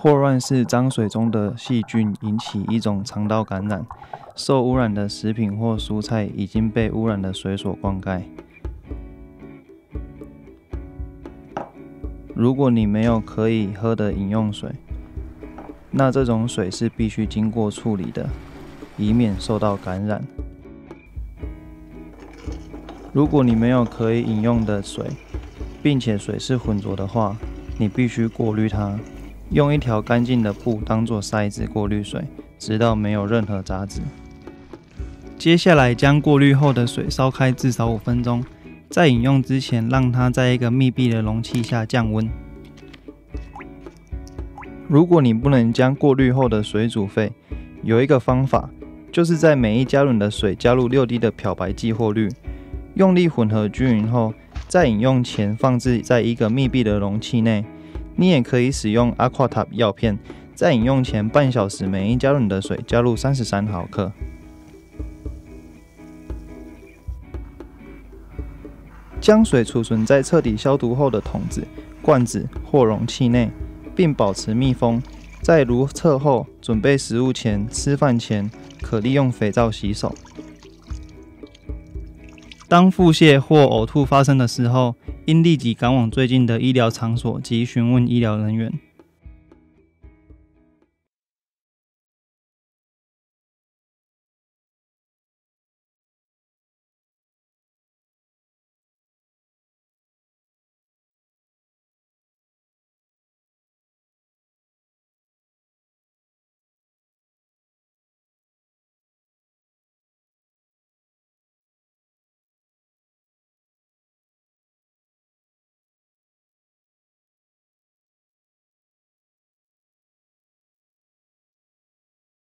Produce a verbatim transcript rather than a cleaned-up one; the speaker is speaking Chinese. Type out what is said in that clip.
霍乱是脏水中的细菌引起一种肠道感染，受污染的食品或蔬菜已经被污染的水所灌溉。如果你没有可以喝的饮用水，那这种水是必须经过处理的，以免受到感染。如果你没有可以饮用的水，并且水是浑浊的话，你必须过滤它。 用一条干净的布当作筛子过滤水，直到没有任何杂质。接下来将过滤后的水烧开至少五分钟，在饮用之前让它在一个密闭的容器下降温。如果你不能将过滤后的水煮沸，有一个方法，就是在每一加仑的水加入六滴 的漂白剂或氯，用力混合均匀后，在饮用前放置在一个密闭的容器内。 你也可以使用 Aquatab 药片，在饮用前半小时，每一加仑的水加入三十三毫克。将水储存在彻底消毒后的桶子、罐子或容器内，并保持密封。在如厕后、准备食物前、吃饭前，可利用肥皂洗手。当腹泻或呕吐发生的时候， 应立即赶往最近的医疗场所及询问医疗人员。